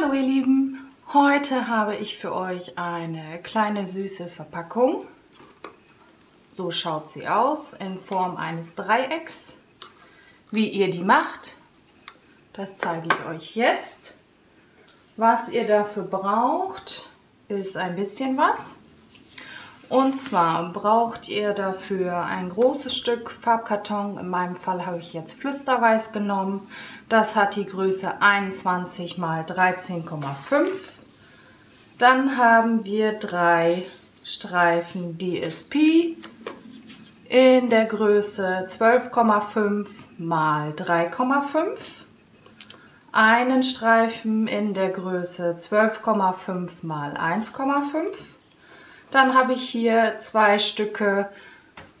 Hallo ihr Lieben, heute habe ich für euch eine kleine süße Verpackung. So schaut sie aus, in Form eines Dreiecks. Wie ihr die macht, das zeige ich euch jetzt. Was ihr dafür braucht, ist ein bisschen was. Und zwar braucht ihr dafür ein großes Stück Farbkarton. In meinem Fall habe ich jetzt Flüsterweiß genommen. Das hat die Größe 21 x 13,5. Dann haben wir 3 Streifen DSP in der Größe 12,5 x 3,5. Einen Streifen in der Größe 12,5 x 1,5. Dann habe ich hier 2 Stücke,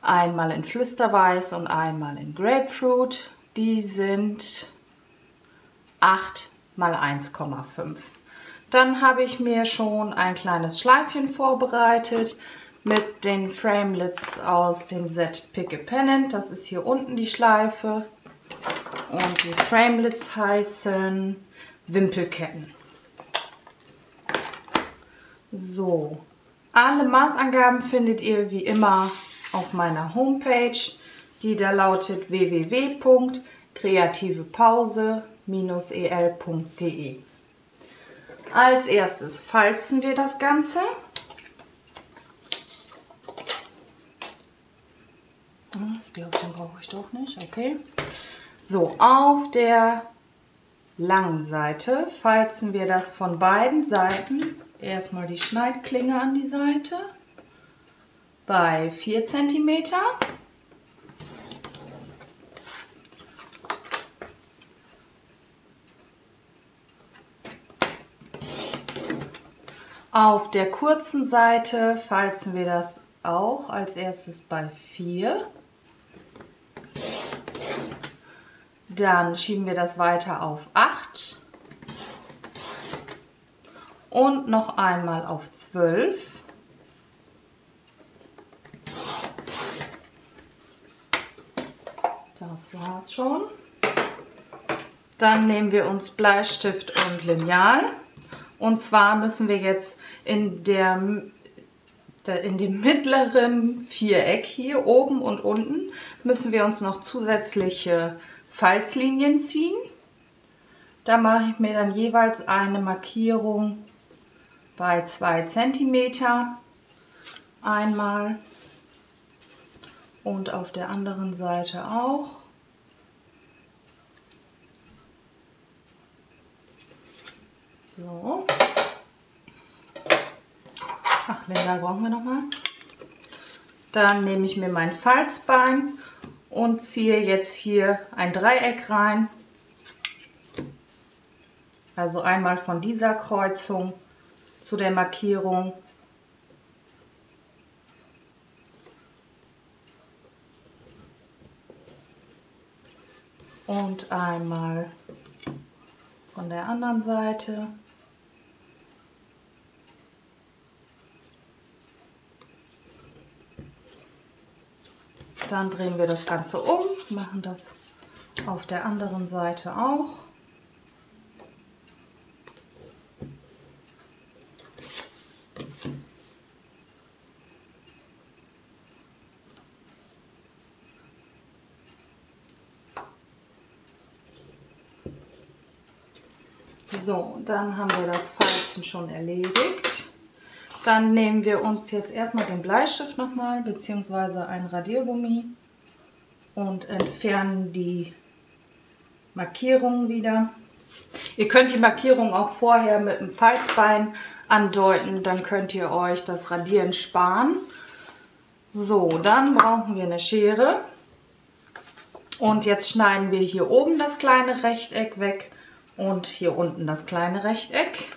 einmal in Flüsterweiß und einmal in Grapefruit. Die sind 8 mal 1,5. Dann habe ich mir schon ein kleines Schleifchen vorbereitet mit den Framelits aus dem Set Pick a Pennant. Das ist hier unten die Schleife. Und die Framelits heißen Wimpelketten. So. Alle Maßangaben findet ihr wie immer auf meiner Homepage, die da lautet www.kreativepause-el.de. Als erstes falzen wir das Ganze. Ich glaube, den brauche ich doch nicht. Okay. So, auf der langen Seite falzen wir das von beiden Seiten. Erstmal die Schneidklinge an die Seite bei 4 cm. Auf der kurzen Seite falzen wir das auch als erstes bei 4. Dann schieben wir das weiter auf 8. Und noch einmal auf 12. Das war's schon. Dann nehmen wir uns Bleistift und Lineal. Und zwar müssen wir jetzt in dem mittleren Viereck hier oben und unten müssen wir uns noch zusätzliche Falzlinien ziehen. Da mache ich mir dann jeweils eine Markierung bei 2 cm einmal und auf der anderen Seite auch. So. Ach, Lineal brauchen wir nochmal. Dann nehme ich mir mein Falzbein und ziehe jetzt hier ein Dreieck rein. Also einmal von dieser Kreuzung zu der Markierung. Und einmal von der anderen Seite. Dann drehen wir das Ganze um, machen das auf der anderen Seite auch. So, dann haben wir das Falzen schon erledigt. Dann nehmen wir uns jetzt erstmal den Bleistift nochmal, beziehungsweise ein Radiergummi und entfernen die Markierungen wieder. Ihr könnt die Markierung auch vorher mit dem Falzbein andeuten, dann könnt ihr euch das Radieren sparen. So, dann brauchen wir eine Schere. Und jetzt schneiden wir hier oben das kleine Rechteck weg. Und hier unten das kleine Rechteck.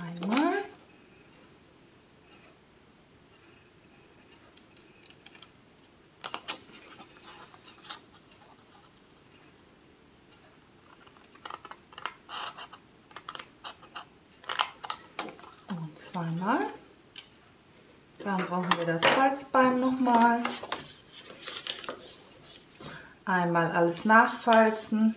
Einmal. zweimal. Dann brauchen wir das Falzbein nochmal. Einmal alles nachfalzen.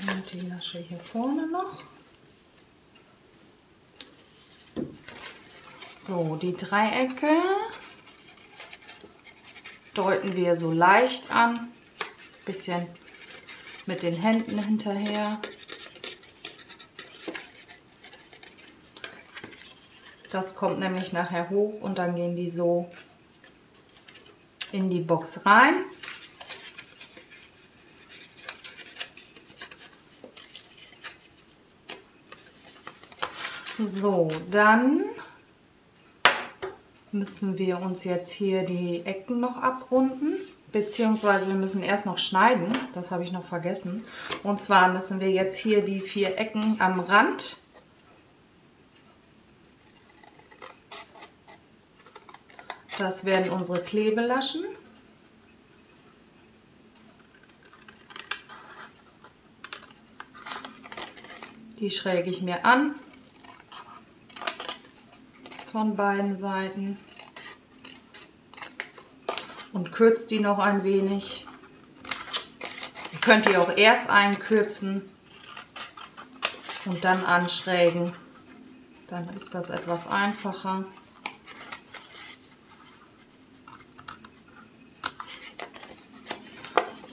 Und die Nasche hier vorne noch. So, die Dreiecke deuten wir so leicht an, bisschen mit den Händen hinterher. Das kommt nämlich nachher hoch und dann gehen die so in die Box rein. So, dann müssen wir uns jetzt hier die Ecken noch abrunden, beziehungsweise wir müssen erst noch schneiden, das habe ich noch vergessen. Und zwar müssen wir jetzt hier die vier Ecken am Rand . Das werden unsere Klebelaschen. Die schräge ich mir an. Von beiden Seiten und kürzt die noch ein wenig. Ihr könnt die auch erst einkürzen und dann anschrägen. Dann ist das etwas einfacher.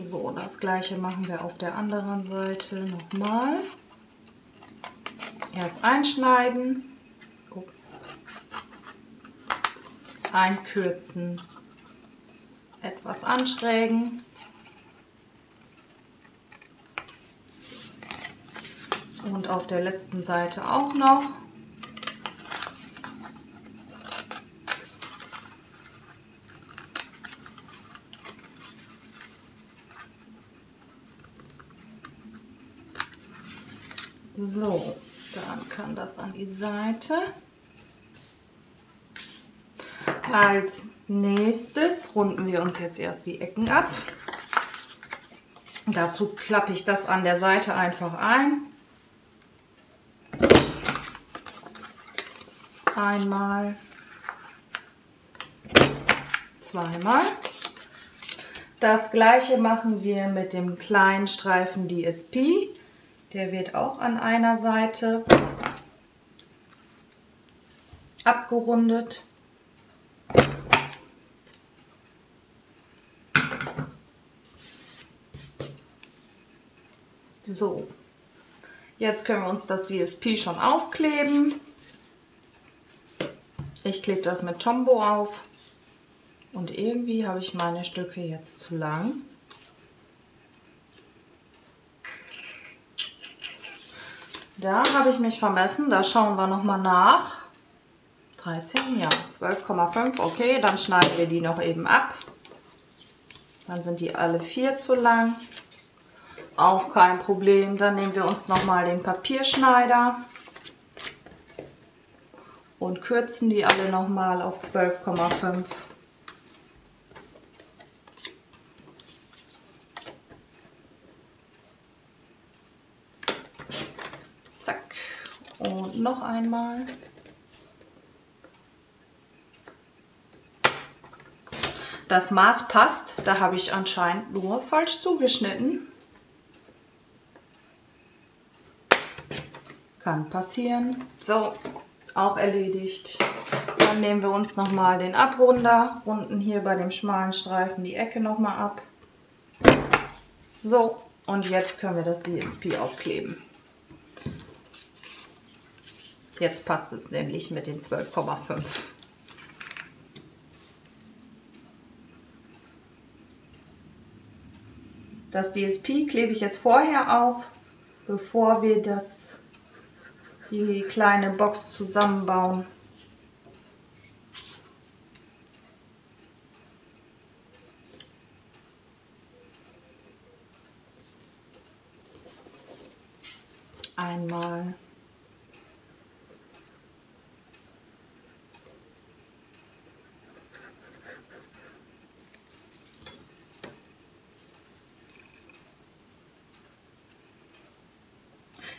So, das gleiche machen wir auf der anderen Seite nochmal. Erst einschneiden. Einkürzen, etwas anschrägen und auf der letzten Seite auch noch. So, dann kann das an die Seite. Als nächstes runden wir uns jetzt erst die Ecken ab. Dazu klappe ich das an der Seite einfach ein. Einmal, zweimal. Das gleiche machen wir mit dem kleinen Streifen DSP. Der wird auch an einer Seite abgerundet. So, jetzt können wir uns das DSP schon aufkleben. Ich klebe das mit Tombow auf und irgendwie habe ich meine Stücke jetzt zu lang. Da habe ich mich vermessen, da schauen wir nochmal nach. 13, ja, 12,5, okay, dann schneiden wir die noch eben ab. Dann sind die alle vier zu lang. Auch kein Problem. Dann nehmen wir uns nochmal den Papierschneider und kürzen die alle nochmal auf 12,5. Zack. Und noch einmal. Das Maß passt. Da habe ich anscheinend nur falsch zugeschnitten. Kann passieren. So, auch erledigt. Dann nehmen wir uns nochmal den Abrunder, runden hier bei dem schmalen Streifen die Ecke nochmal ab. So, und jetzt können wir das DSP aufkleben. Jetzt passt es nämlich mit den 12,5. Das DSP klebe ich jetzt vorher auf, bevor wir das die kleine Box zusammenbauen. Einmal,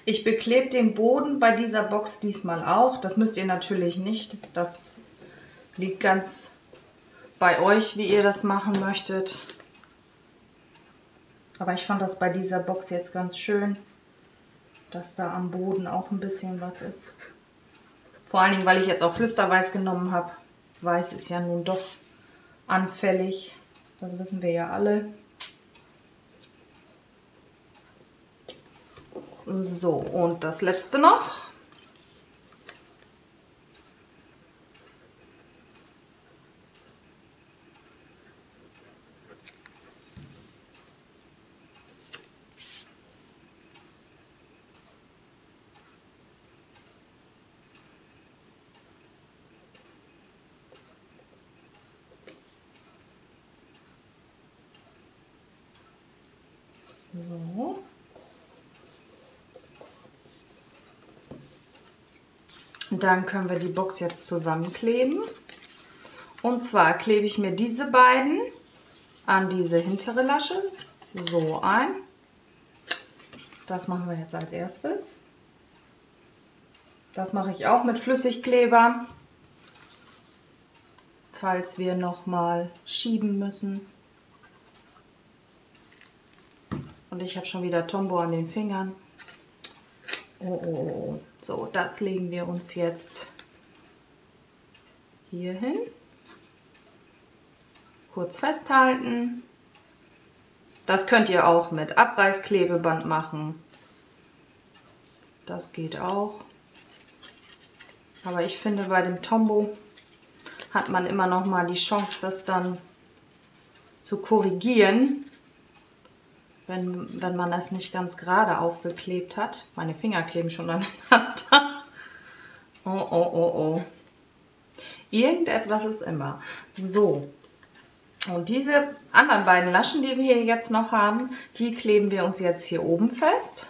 Ich beklebe den Boden bei dieser Box diesmal auch. Das müsst ihr natürlich nicht. Das liegt ganz bei euch, wie ihr das machen möchtet. Aber ich fand das bei dieser Box jetzt ganz schön, dass da am Boden auch ein bisschen was ist. Vor allen Dingen, weil ich jetzt auch Flüsterweiß genommen habe. Weiß ist ja nun doch anfällig. Das wissen wir ja alle. So, und das letzte noch. So. Dann können wir die Box jetzt zusammenkleben. Und zwar klebe ich mir diese beiden an diese hintere Lasche so ein. Das machen wir jetzt als erstes. Das mache ich auch mit Flüssigkleber, falls wir nochmal schieben müssen. Und ich habe schon wieder Tombow an den Fingern. Oh. So, das legen wir uns jetzt hier hin. Kurz festhalten. Das könnt ihr auch mit Abreißklebeband machen. Das geht auch. Aber ich finde, bei dem Tombow hat man immer noch mal die Chance, das dann zu korrigieren. Wenn man das nicht ganz gerade aufgeklebt hat. Meine Finger kleben schon aneinander. Oh. Irgendetwas ist immer. So. Und diese anderen beiden Laschen, die wir hier jetzt noch haben, die kleben wir uns jetzt hier oben fest.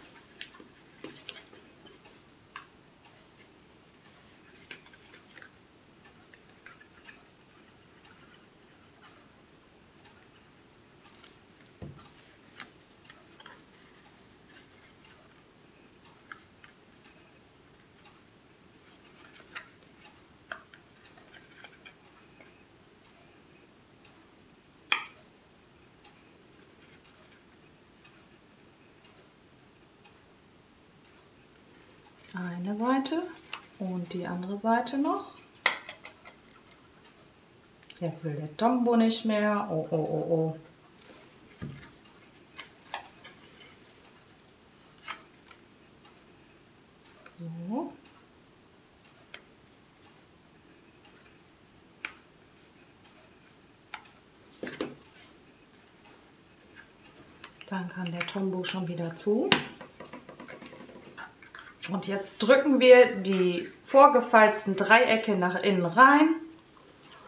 Eine Seite und die andere Seite noch. Jetzt will der Tombow nicht mehr. Oh. So. Dann kann der Tombow schon wieder zu. Und jetzt drücken wir die vorgefalzten Dreiecke nach innen rein,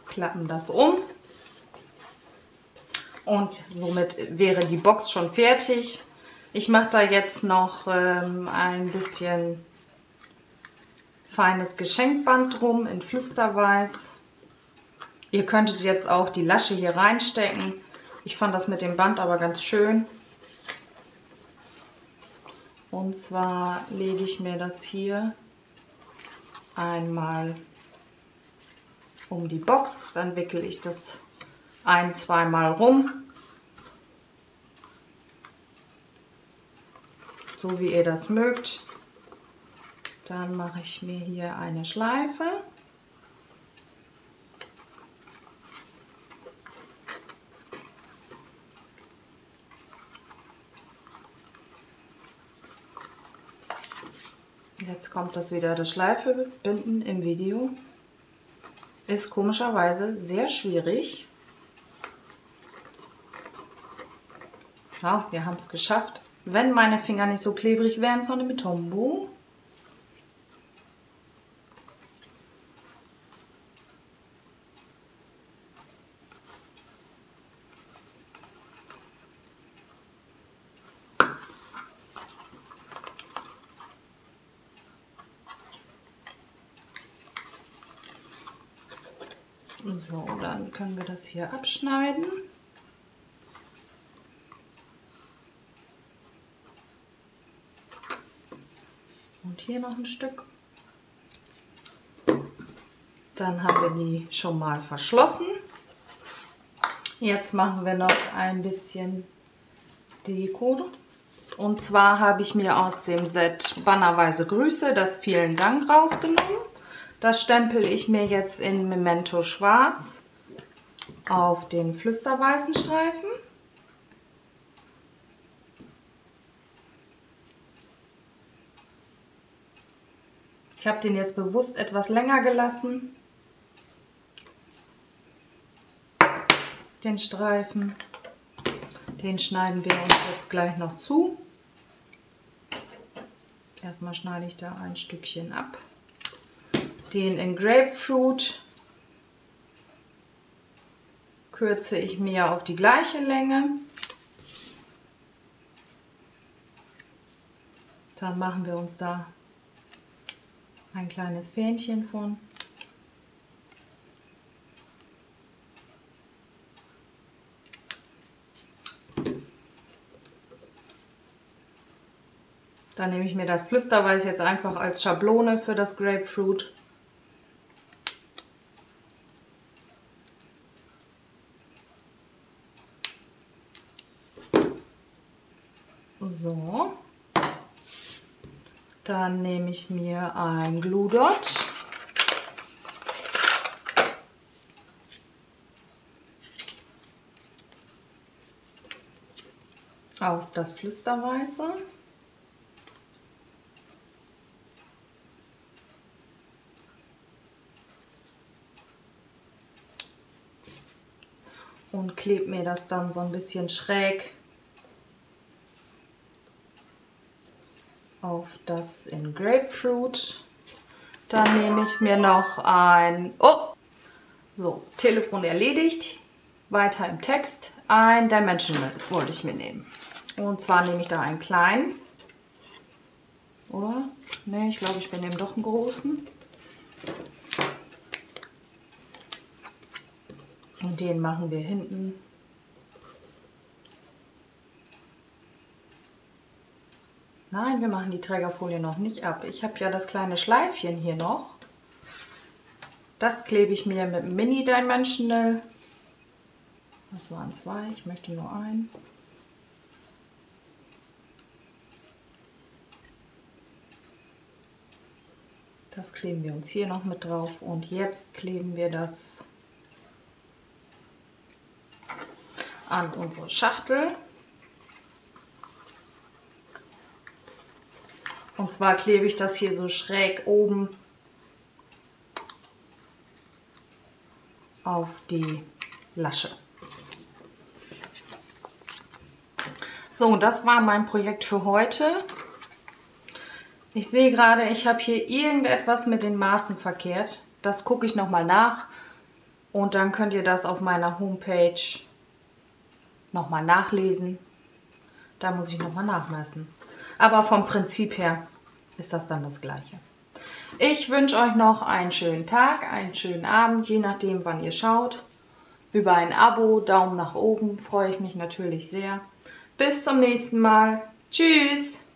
klappen das um und somit wäre die Box schon fertig. Ich mache da jetzt noch ein bisschen feines Geschenkband drum in Flüsterweiß. Ihr könntet jetzt auch die Lasche hier reinstecken. Ich fand das mit dem Band aber ganz schön. Und zwar lege ich mir das hier einmal um die Box, dann wickele ich das ein-, zweimal rum. So wie ihr das mögt. Dann mache ich mir hier eine Schleife. Jetzt kommt das wieder, das Schleifebinden im Video. Ist komischerweise sehr schwierig. Ja, wir haben es geschafft. Wenn meine Finger nicht so klebrig wären von dem Tombow. So, dann können wir das hier abschneiden. Und hier noch ein Stück. Dann haben wir die schon mal verschlossen. Jetzt machen wir noch ein bisschen Deko. Und zwar habe ich mir aus dem Set Bannerweise Grüße das Vielen Dank rausgenommen. Das stempel ich mir jetzt in Memento Schwarz auf den flüsterweißen Streifen. Ich habe den jetzt bewusst etwas länger gelassen, den Streifen. Den schneiden wir uns jetzt gleich noch zu. Erstmal schneide ich da ein Stückchen ab. Den in Grapefruit kürze ich mir auf die gleiche Länge. Dann machen wir uns da ein kleines Fähnchen von. Dann nehme ich mir das Flüsterweiß jetzt einfach als Schablone für das Grapefruit. So. Dann nehme ich mir ein Glu-Dot. Auf das Flüsterweiße. Und klebe mir das dann so ein bisschen schräg auf das in Grapefruit. Dann nehme ich mir noch ein... Oh! So, Telefon erledigt. Weiter im Text. Ein Dimensional wollte ich mir nehmen. Und zwar nehme ich da einen kleinen. Oder? Ne, ich glaube, ich nehme doch einen großen. Und den machen wir hinten. Nein, wir machen die Trägerfolie noch nicht ab. Ich habe ja das kleine Schleifchen hier noch. Das klebe ich mir mit Mini-Dimensional. Das waren zwei, ich möchte nur einen. Das kleben wir uns hier noch mit drauf. Und jetzt kleben wir das an unsere Schachtel. Und zwar klebe ich das hier so schräg oben auf die Lasche. So, das war mein Projekt für heute. Ich sehe gerade, ich habe hier irgendetwas mit den Maßen verkehrt. Das gucke ich nochmal nach und dann könnt ihr das auf meiner Homepage nochmal nachlesen. Da muss ich nochmal nachmessen. Aber vom Prinzip her ist das dann das Gleiche. Ich wünsche euch noch einen schönen Tag, einen schönen Abend, je nachdem wann ihr schaut. Über ein Abo, Daumen nach oben, freue ich mich natürlich sehr. Bis zum nächsten Mal. Tschüss!